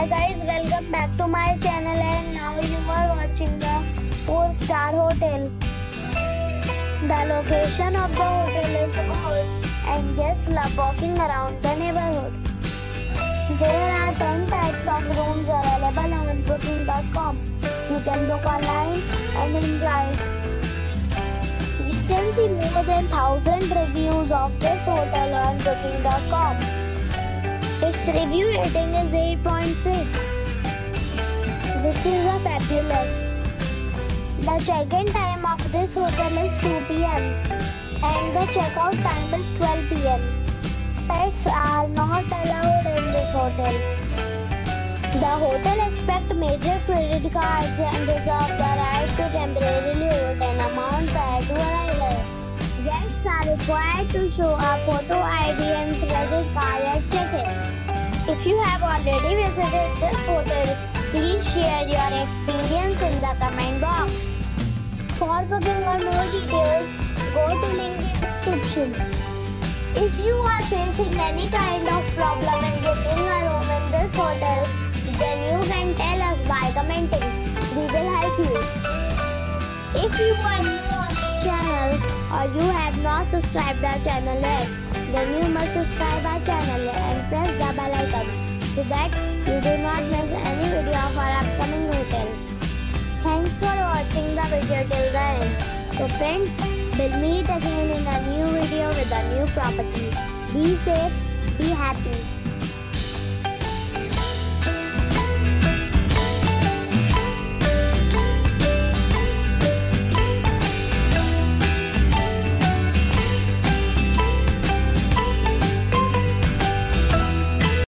Hi guys, welcome back to my channel and now you are watching the 4-star hotel. The location of the hotel is good and guests love walking around the neighborhood. There are 10 types of rooms available on booking.com. You can book online and enjoy it. You can see more than 1,000 reviews of this hotel on booking.com. Its review rating is 8.6, which is a fabulous. The check-in time of this hotel is 2 p.m. and the check-out time is 12 p.m. Pets are not allowed in this hotel. The hotel accepts major credit cards and reserves the right to temporarily hold an amount prior to arrival. Guests are required to show a photo ID and credit card at check-in. If you have already visited this hotel, please share your experience in the comment box. For booking or more details, go to link in description. If you are facing any kind of problem in booking a room in this hotel, then you can tell us by commenting. We will help you. If you are new on this channel or you have not subscribed our channel yet, then you must subscribe our channel and press the bell icon so that you do not miss any video of our upcoming hotel. Thanks for watching the video till the end. So friends, we'll meet again in a new video with a new property. Be safe, be happy.